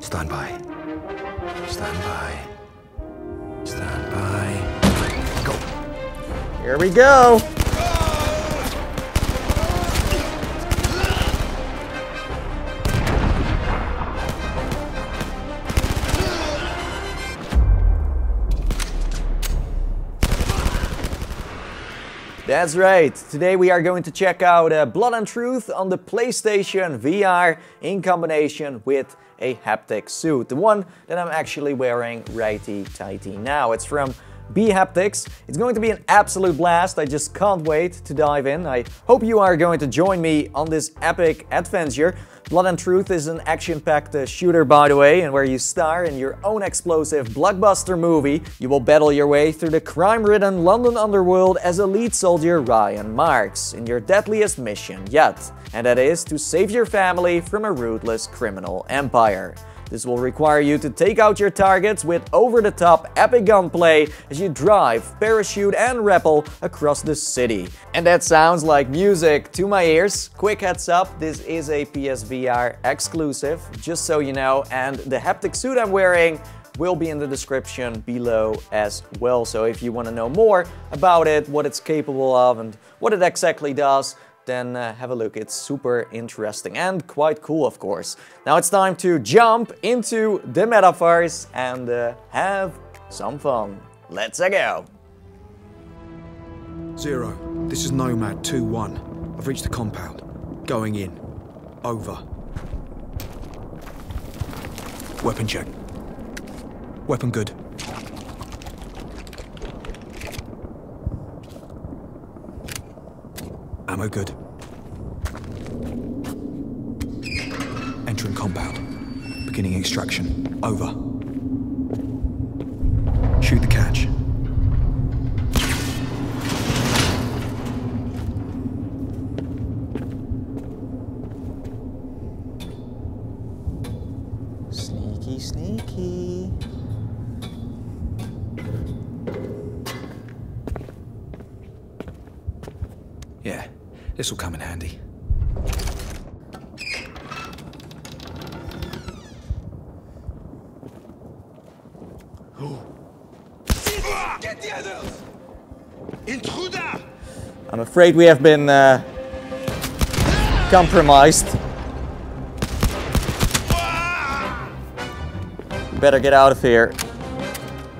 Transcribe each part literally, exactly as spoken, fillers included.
Stand by. Stand by. Stand by. Go. Here we go. That's right, today we are going to check out uh, Blood and Truth on the PlayStation V R in combination with a haptic suit. The one that I'm actually wearing righty-tighty now. It's from bHaptics. It's going to be an absolute blast. I just can't wait to dive in. I hope you are going to join me on this epic adventure. Blood and Truth is an action-packed uh, shooter, by the way, and where you star in your own explosive blockbuster movie. You will battle your way through the crime-ridden London underworld as elite soldier Ryan Marks in your deadliest mission yet, and that is to save your family from a ruthless criminal empire. This will require you to take out your targets with over-the-top epic gunplay as you drive, parachute and rappel across the city. And that sounds like music to my ears. Quick heads up, this is a P S V R exclusive, just so you know, and the haptic suit I'm wearing will be in the description below as well. So if you want to know more about it, what it's capable of and what it exactly does, then uh, have a look. It's super interesting and quite cool, of course. Now it's time to jump into the metaverse and uh, have some fun. Let's go. Zero, this is Nomad Two One. I've reached the compound. Going in. Over. Weapon check. Weapon good. Ammo good. Entering compound. Beginning extraction. Over. Shoot the catch. Sneaky, sneaky. Yeah. This will come in handy. Get the others! Intruder! I'm afraid we have been uh, compromised. Better get out of here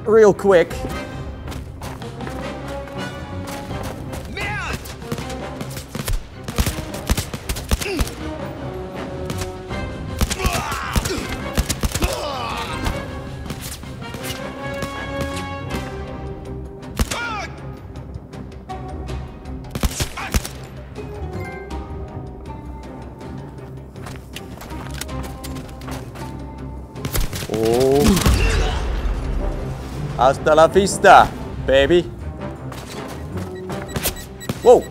real quick. Oh. Hasta la vista, baby. Whoa.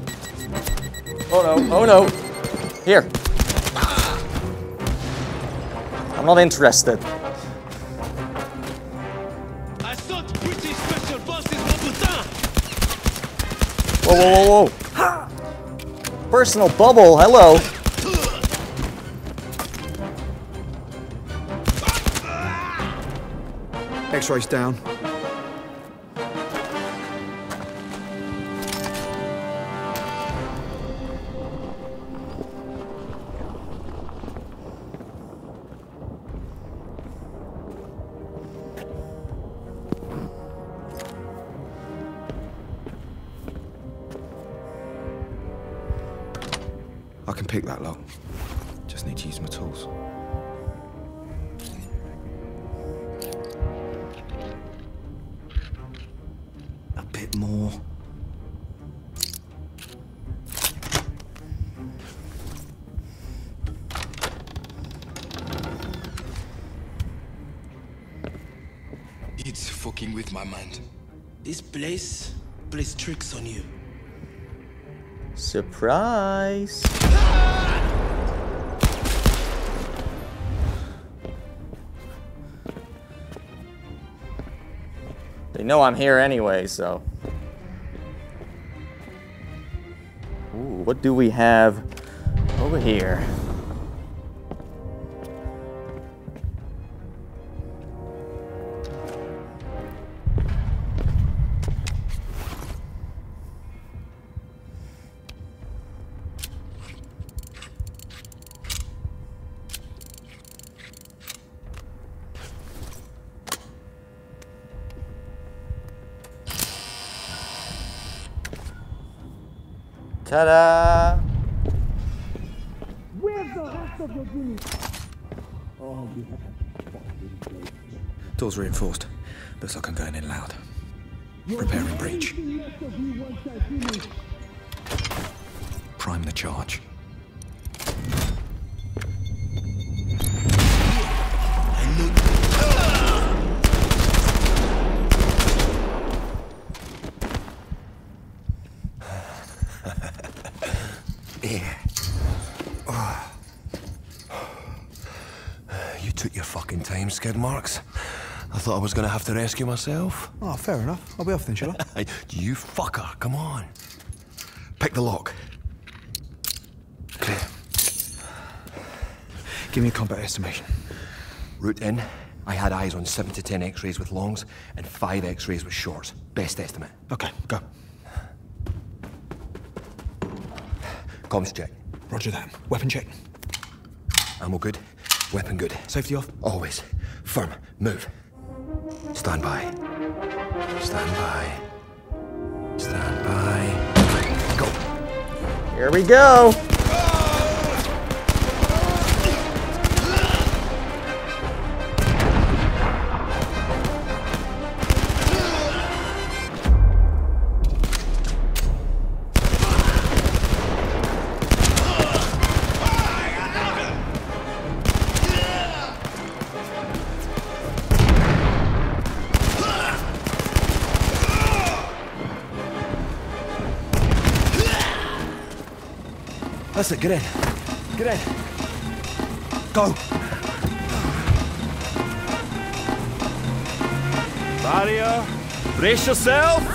Oh no, oh no. Here. I'm not interested. I thought British special forces were the whoa, whoa, whoa, whoa. Personal bubble, hello. X-rays down. I can pick that lock. Just need to use my tools. More. It's fucking with my mind. This place plays tricks on you. Surprise! They know I'm here anyway, so. Ooh, what do we have over here? Ta-da! Where's the rest of your guinea? Oh, you have a fucking place. Doors reinforced. Looks like I'm going in loud. Preparing breach. Prime the charge. Yeah. Oh. You took your fucking time, Skid Marks. I thought I was going to have to rescue myself. Oh, fair enough. I'll be off then, shall I? You fucker, come on. Pick the lock. Clear. Give me a combat estimation. Route in. I had eyes on seven to ten x-rays with longs and five x-rays with shorts. Best estimate. Okay, go. Comms check. Roger that. Weapon check. Ammo good. Weapon good. Safety off? Always. Firm. Move. Stand by. Stand by. Stand by. Go. Here we go. That's it, get in. Get in. Go. Mario, brace yourself. Oh,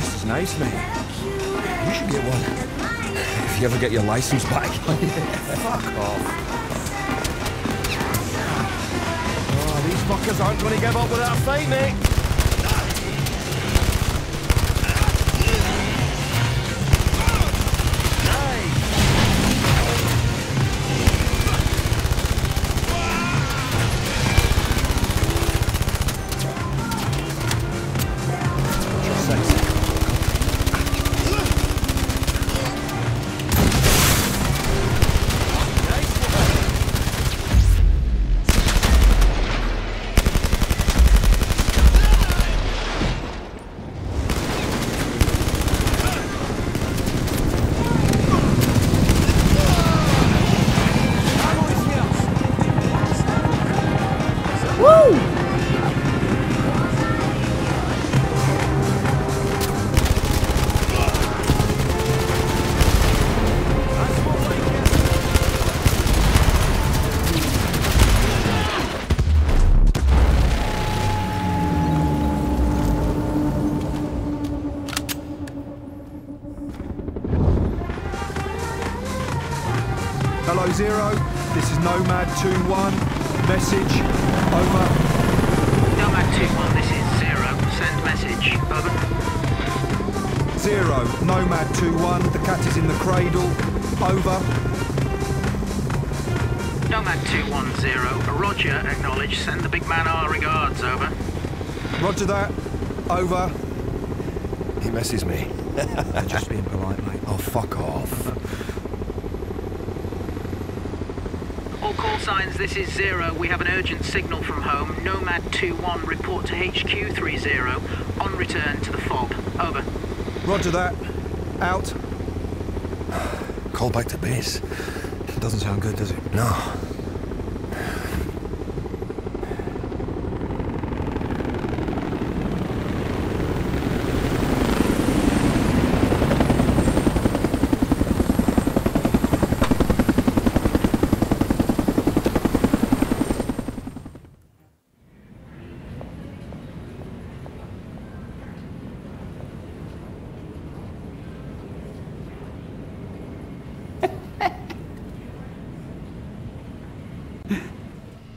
this is nice, man. You should get one. If you ever get your license back. Fuck off. Oh, these fuckers aren't going to give up without a fight, mate. Zero, this is Nomad Two One. Message, over. Nomad Two One, this is Zero. Send message, over. Zero, Nomad Two One. The cat is in the cradle. Over. Nomad Two One Zero. Roger, acknowledge. Send the big man our regards, over. Roger that. Over. He messes me. Just being polite, mate. Oh, fuck off. All call signs, this is Zero. We have an urgent signal from home. Nomad Two One, report to H Q Three Zero. On return to the fob. Over. Roger that. Out. Call back to base. Doesn't sound good, does it? No.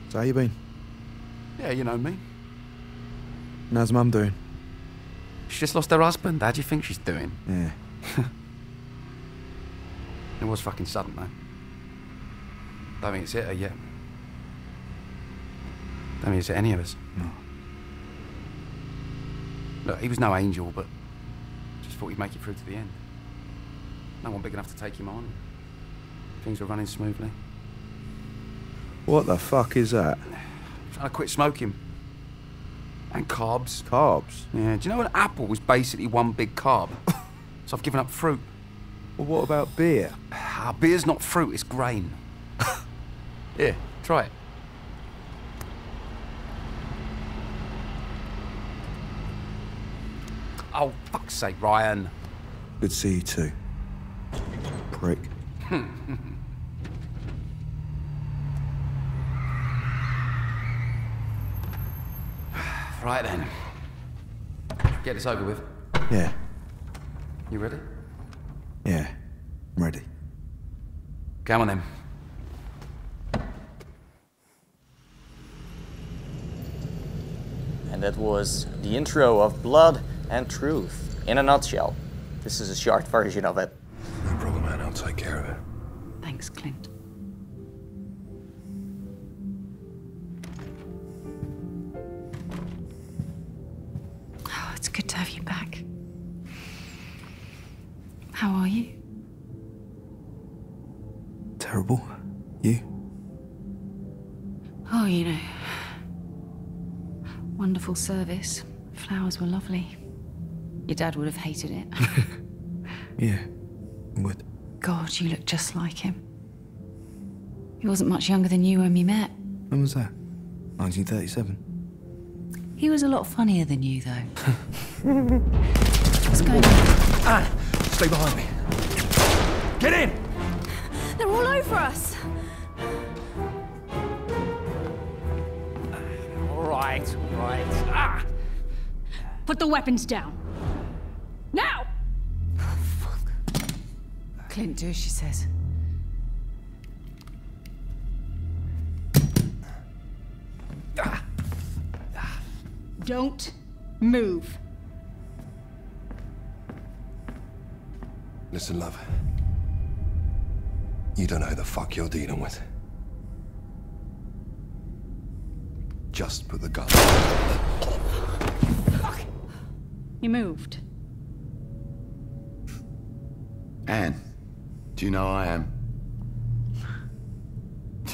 So how you been? Yeah, you know me. And how's Mum doing? She just lost her husband. How do you think she's doing? Yeah. It was fucking sudden, though. Don't think it's hit her yet. Don't think it's hit any of us. No. Look, he was no angel, but just thought he'd make it through to the end. No one big enough to take him on. Things were running smoothly. What the fuck is that? I quit smoking. And carbs. Carbs? Yeah, do you know an apple was basically one big carb? So I've given up fruit. Well, what about beer? Ah, beer's not fruit, it's grain. Here, try it. Oh, fuck's sake, Ryan. Good to see you too. Prick. Right then. Get this over with. Yeah. You ready? Yeah, I'm ready. Come on then. And that was the intro of Blood and Truth in a nutshell. This is a short version of it. No problem, man. I'll take care of it. Thanks, Clint. Oh, it's good to have you back. How are you? Terrible. You? Oh, you know. Wonderful service. Flowers were lovely. Your dad would have hated it. Yeah, he would. God, you look just like him. He wasn't much younger than you when we met. When was that? nineteen thirty-seven? He was a lot funnier than you, though. What's going on? Ah! Stay behind me. Get in! They're all over us. All right, all right. Ah! Put the weapons down. Now! Oh, fuck. Clint, do as she says. Ah. Ah. Don't move. Listen, love. You don't know who the fuck you're dealing with. Just put the gun. Fuck. You moved. Anne, do you know I am?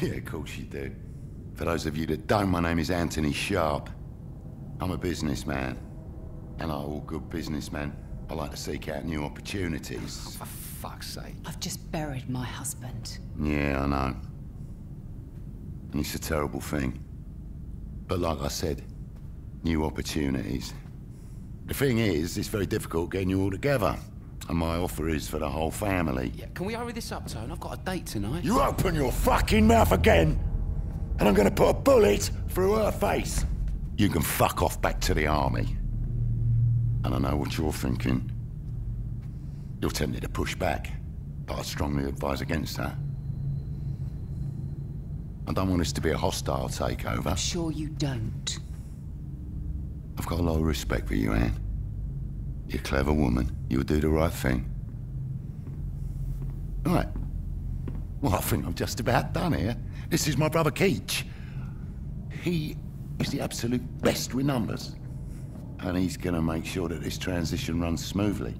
Yeah, of course you do. For those of you that don't, my name is Anthony Sharp. I'm a businessman. And like all good businessmen, I like to seek out new opportunities. Oh, for fuck's sake. I've just buried my husband. Yeah, I know. And it's a terrible thing. But like I said, new opportunities. The thing is, it's very difficult getting you all together. And my offer is for the whole family. Yeah, can we hurry this up, Tone? I've got a date tonight. You open your fucking mouth again, and I'm gonna put a bullet through her face. You can fuck off back to the army. And I know what you're thinking. You're tempted to push back, but I strongly advise against that. I don't want this to be a hostile takeover. I'm sure you don't. I've got a lot of respect for you, Anne. You're a clever woman. You'll do the right thing. All right. Well, I think I'm just about done here. This is my brother Keech. He is the absolute best with numbers. And he's gonna make sure that this transition runs smoothly.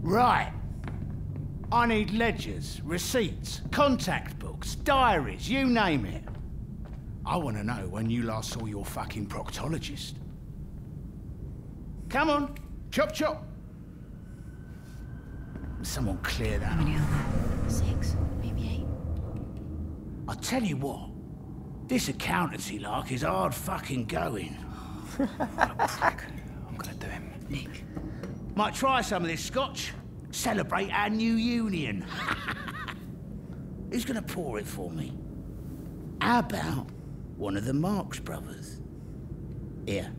Right. I need ledgers, receipts, contact books, diaries, you name it. I want to know when you last saw your fucking proctologist. Come on, chop chop. Someone clear that. How many are there? Six. I tell you what, this accountancy lark is hard fucking going. I'm gonna do him. Nick. Might try some of this scotch. Celebrate our new union. Who's gonna pour it for me? How about one of the Marks brothers? Here.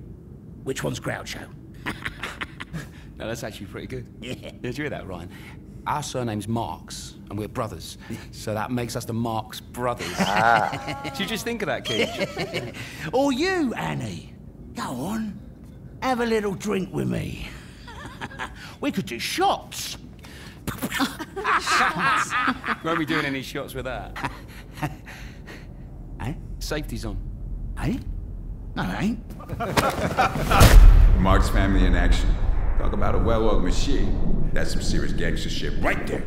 Which one's Groucho? No, that's actually pretty good. Yeah. Did you hear that, Ryan? Our surname's Marks, and we're brothers, so that makes us the Marks brothers. Ah. Did you just think of that, Keech? Or you, Annie. Go on. Have a little drink with me. We could do shots. Shots? Won't be doing any shots with that. safety's on. Eh? No, it ain't. Marks family in action. Talk about a well-oiled machine. That's some serious gangster shit right there.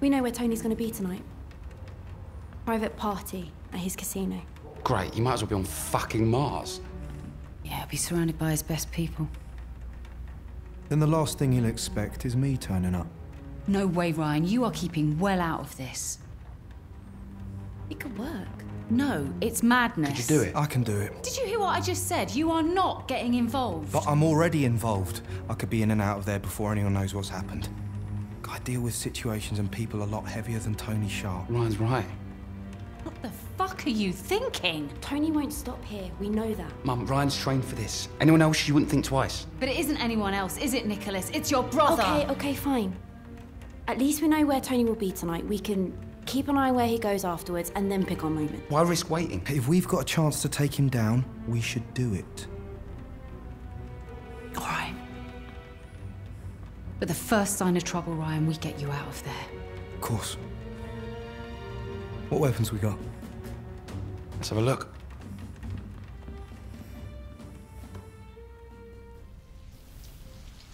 We know where Tony's gonna be tonight. Private party at his casino. Great, you might as well be on fucking Mars. Yeah, he'll be surrounded by his best people. Then the last thing he'll expect is me turning up. No way, Ryan. You are keeping well out of this. It could work. No, it's madness. Could you do it? I can do it. Did you hear what I just said? You are not getting involved. But I'm already involved. I could be in and out of there before anyone knows what's happened. I deal with situations and people a lot heavier than Tony Sharp. Ryan's right. What the fuck are you thinking? Tony won't stop here. We know that. Mum, Ryan's trained for this. Anyone else, you wouldn't think twice. But it isn't anyone else, is it, Nicholas? It's your brother. Okay, okay, fine. At least we know where Tony will be tonight. We can keep an eye where he goes afterwards and then pick our moment. Why risk waiting? If we've got a chance to take him down, we should do it. All right. But the first sign of trouble, Ryan, we get you out of there. Of course. What weapons we got? Let's have a look.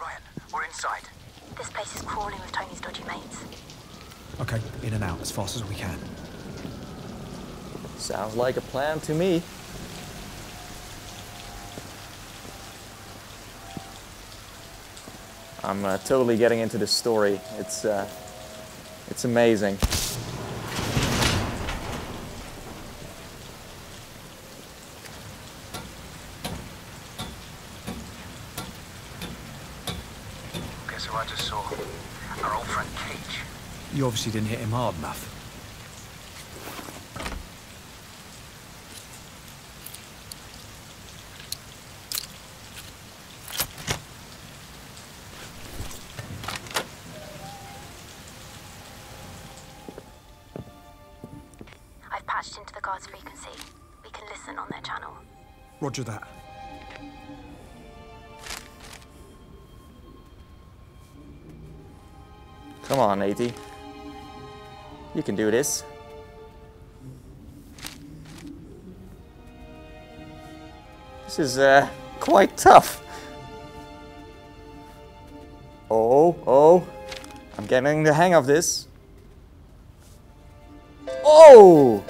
Ryan, we're inside. This place is crawling with Tony's dodgy mates. Okay, in and out as fast as we can. Sounds like a plan to me. I'm uh, totally getting into this story. It's, uh, it's amazing. Guess who I just saw? Our old friend Keech. You obviously didn't hit him hard enough. I've patched into the guard's frequency. We can listen on their channel. Roger that. Come on, eighty. You can do this. This is uh, quite tough. Oh, oh. I'm getting the hang of this. Oh!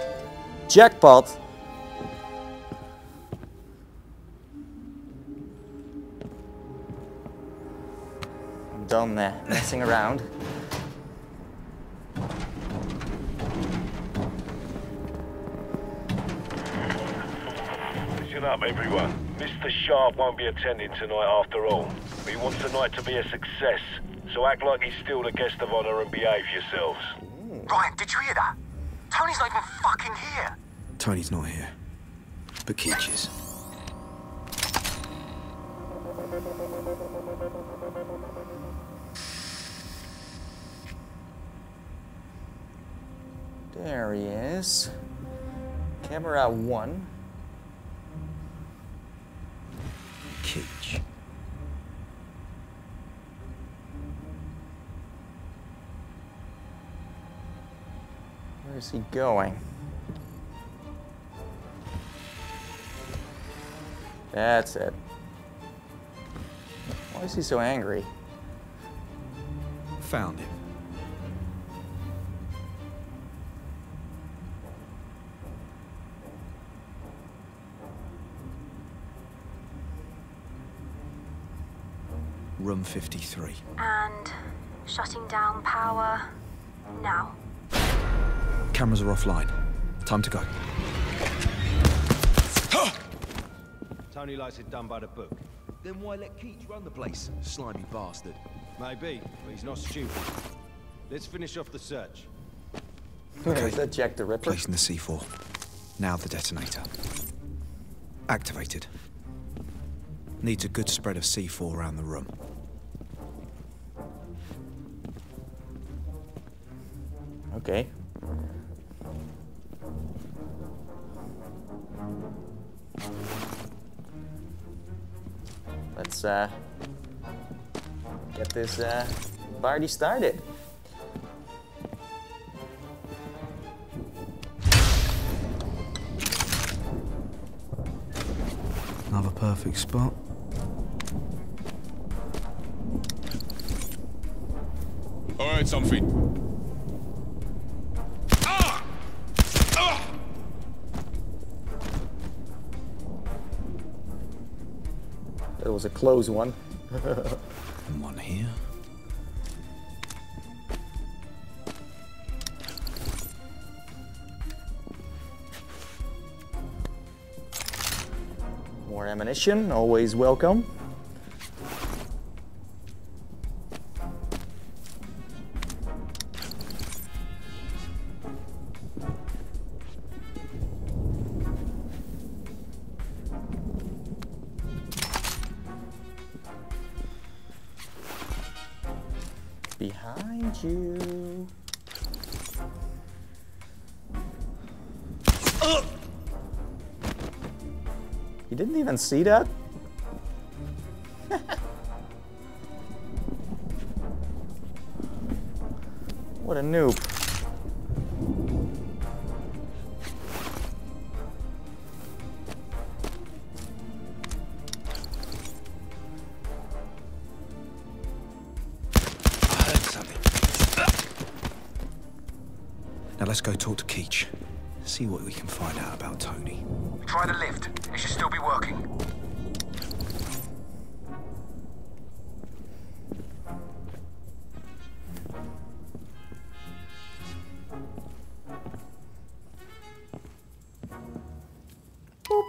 Jackpot. I'm done there, messing around. Up, everyone. Mister Sharp won't be attending tonight after all. He wants the night to be a success, so act like he's still the guest of honor and behave yourselves. Ryan, did you hear that? Tony's not even fucking here. Tony's not here, but Keech is. There he is. Camera one. Keech. Where is he going? That's it. Why is he so angry? Found him. Room fifty-three. And shutting down power now. Cameras are offline. Time to go. Tony likes it done by the book. Then why let Keech run the place? Slimy bastard. Maybe, but he's not stupid. Let's finish off the search. Okay, is that Jack the Ripper? Placing the C four. Now the detonator. Activated. Needs a good spread of C four around the room. Okay. Let's uh, get this uh, party started. perfect spot. All right, something. It was a close one. And one here. More ammunition, always welcome. Behind you. Ugh. You didn't even see that? What a noob. Let's go talk to Keech. See what we can find out about Tony. Try the lift. It should still be working. Boop.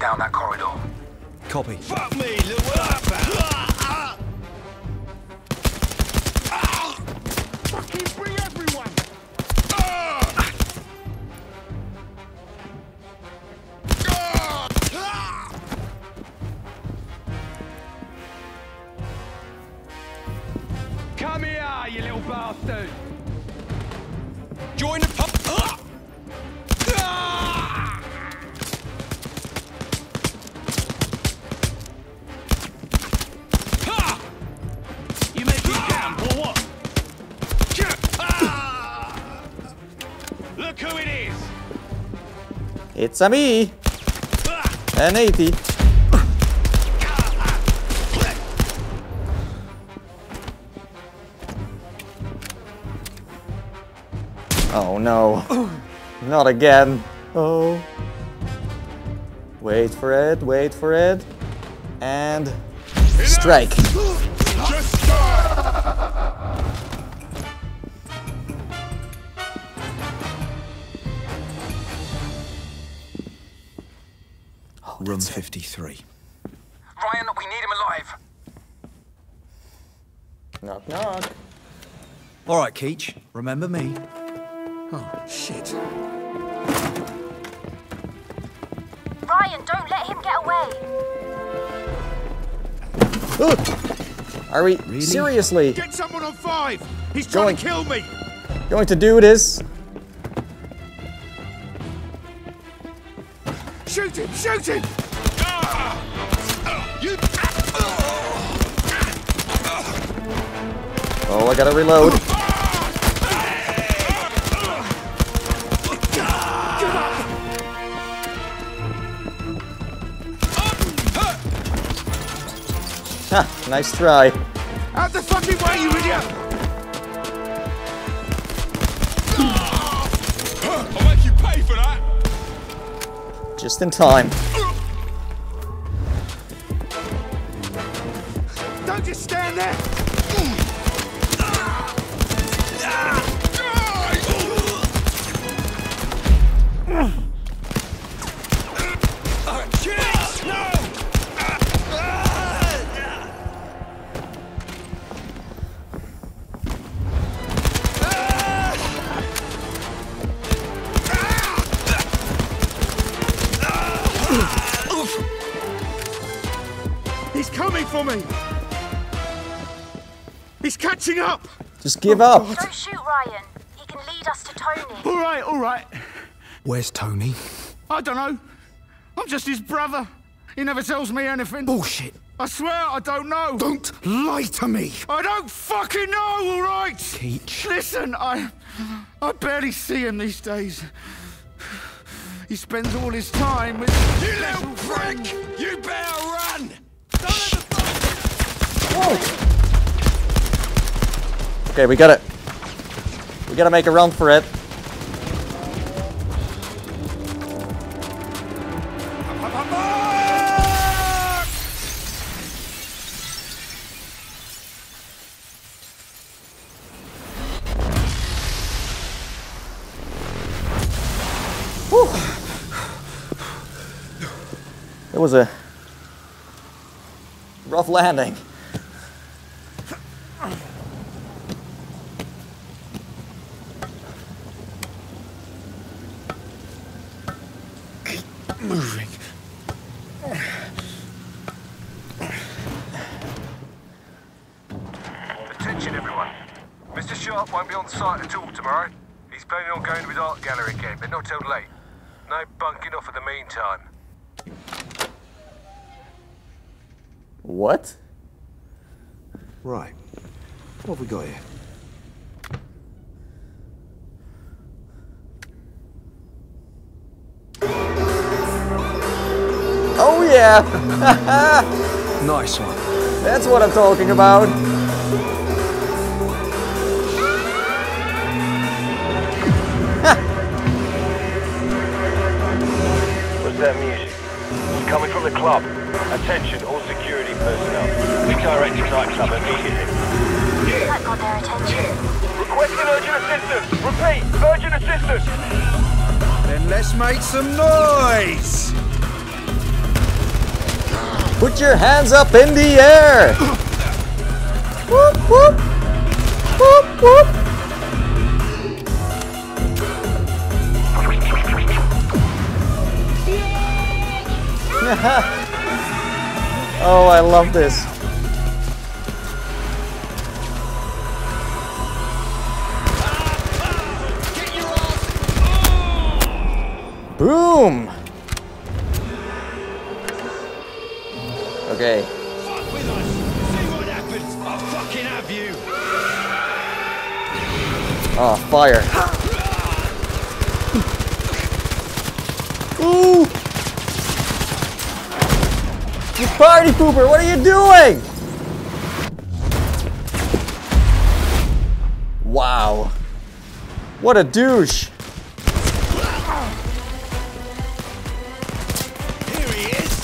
Down that corridor. Copy. Fuck me, look what I found. Ah! Fucking free everyone! Ah! Ah! Ah! Come here, you little bastard! Join the pub. Ah! It's a me! An eighty! Oh no. Not again. Oh. Wait for it, wait for it. And... strike! Room fifty-three. Ryan, we need him alive. Knock, knock. All right, Keech. Remember me. Oh, shit. Ryan, don't let him get away. Ugh. Are we really? Seriously? Get someone on five. He's trying going, to kill me. Going to do this. Shoot him! Shoot him! Oh, I gotta reload. Ha! Nice try. Out the fucking way, you idiot! Just in time. Don't just stand there. He's coming for me! He's catching up! Just give oh, up. Don't shoot Ryan. He can lead us to Tony. All right, all right. Where's Tony? I don't know. I'm just his brother. He never tells me anything. Bullshit. I swear I don't know. Don't lie to me. I don't fucking know, all right? Keech. Listen, I... I barely see him these days. He spends all his time with... You little prick! You better run! Don't ever fight! Okay, we got it. We gotta make a run for it. It was a rough landing. Keep moving. Attention everyone. Mister Sharp won't be on site at all tomorrow. He's planning on going to his art gallery again, but not till late. No bunking off in the meantime. What? Right. What have we got here? Oh yeah! Nice one. That's what I'm talking about. What's that music? It's coming from the club. Attention, all security personnel. Redirect to nightclub immediately. That got their attention. Requesting urgent assistance. Repeat, urgent assistance. Then let's make some noise. Put your hands up in the air. Whoop, whoop. Whoop, whoop. Yeah. Oh, I love this. Boom! Okay. Fuck with us. See what happens. I'll fucking have you. Oh, fire. Ooh! You party pooper, what are you doing? Wow. What a douche. Here he is.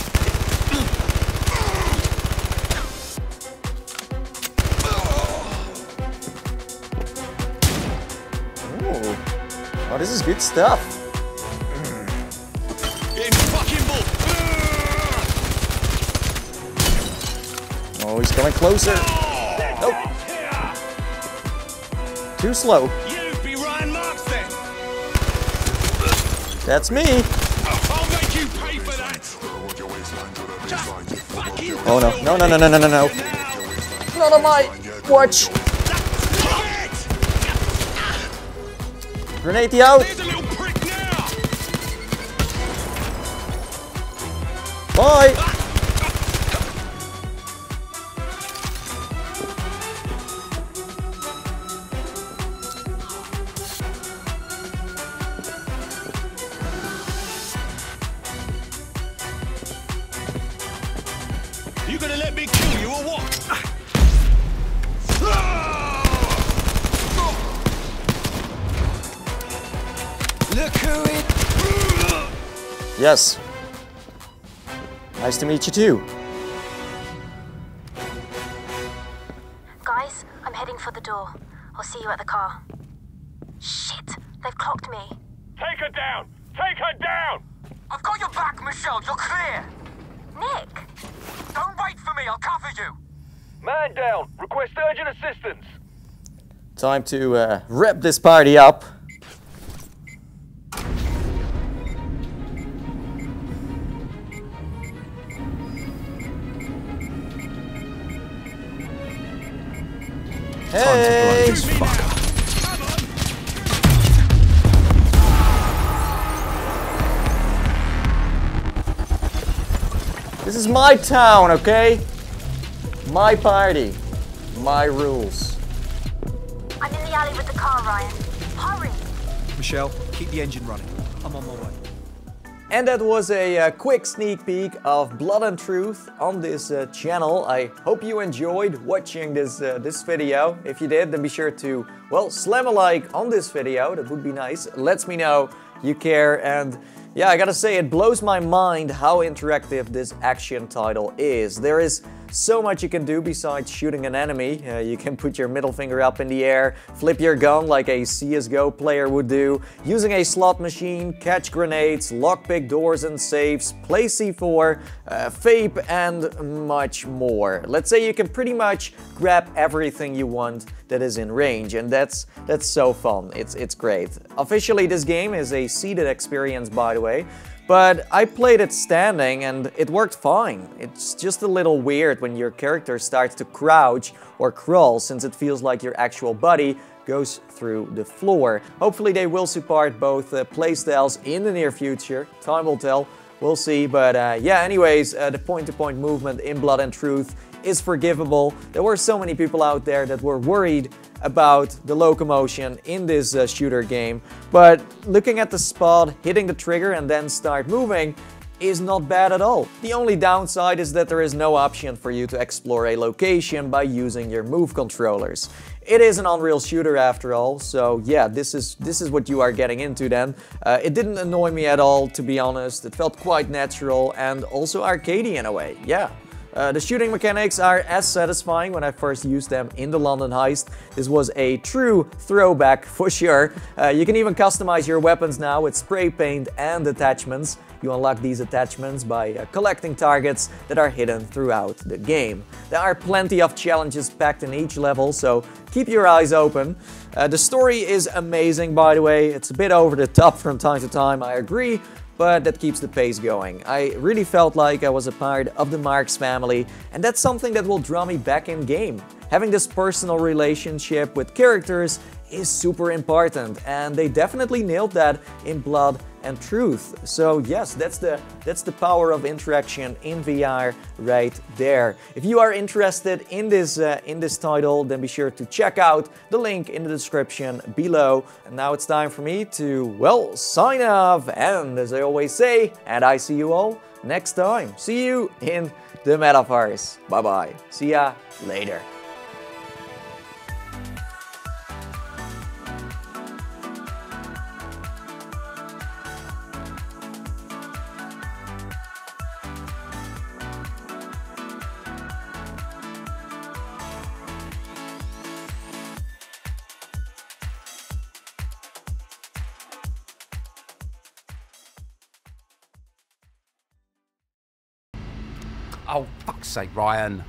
Ooh. Oh, this is good stuff. Oh, he's coming closer. Nope. Too slow. You be Ryan Marks then. That's me. I'll make you pay for that. Oh no, no, no, no, no, no, no, no. Not on my watch. Grenade out. Bye. Yes. Nice to meet you too. Guys, I'm heading for the door. I'll see you at the car. Shit, they've clocked me. Take her down! Take her down! I've got your back, Michelle. You're clear. Nick! Don't wait for me. I'll cover you. Man down. Request urgent assistance. Time to uh, wrap this party up. Hey! Tons of blood as fuck. This is my town, okay? My party. My rules. I'm in the alley with the car, Ryan. Hurry! Michelle, keep the engine running. I'm on my way. And that was a uh, quick sneak peek of Blood and Truth on this uh, channel. I hope you enjoyed watching this, uh, this video. If you did, then be sure to, well, slam a like on this video. That would be nice. Let me know you care. And yeah, I gotta say, it blows my mind how interactive this action title is. There is so much you can do besides shooting an enemy. Uh, you can put your middle finger up in the air, flip your gun like a C S G O player would do, using a slot machine, catch grenades, lockpick doors and safes, play C four, uh, vape, and much more. Let's say you can pretty much grab everything you want that is in range, and that's that's so fun. It's, it's great. Officially, this game is a seated experience, by the way. But I played it standing and it worked fine. It's just a little weird when your character starts to crouch or crawl, since it feels like your actual body goes through the floor. Hopefully they will support both uh, playstyles in the near future. Time will tell, we'll see. But uh, yeah, anyways, uh, the point-to-point movement in Blood and Truth is forgivable. There were so many people out there that were worried about the locomotion in this uh, shooter game, but looking at the spot, hitting the trigger and then start moving is not bad at all. The only downside is that there is no option for you to explore a location by using your move controllers. It is an Unreal shooter after all, so yeah, this is this is what you are getting into then. Uh, it didn't annoy me at all, to be honest. It felt quite natural and also arcadey in a way, yeah. Uh, the shooting mechanics are as satisfying when I first used them in the London Heist. This was a true throwback for sure. Uh, you can even customize your weapons now with spray paint and attachments. You unlock these attachments by uh, collecting targets that are hidden throughout the game. There are plenty of challenges packed in each level, so keep your eyes open. Uh, the story is amazing, by the way. It's a bit over the top from time to time, I agree. But that keeps the pace going. I really felt like I was a part of the Marks family, and that's something that will draw me back in game. Having this personal relationship with characters is super important, and they definitely nailed that in Blood and Truth. So yes, that's the that's the power of interaction in V R right there. If you are interested in this uh, in this title, then be sure to check out the link in the description below. And now it's time for me to, well, sign off, and as I always say, and I see you all next time. See you in the metaverse. Bye bye. See ya later. Oh, fuck's sake, Ryan.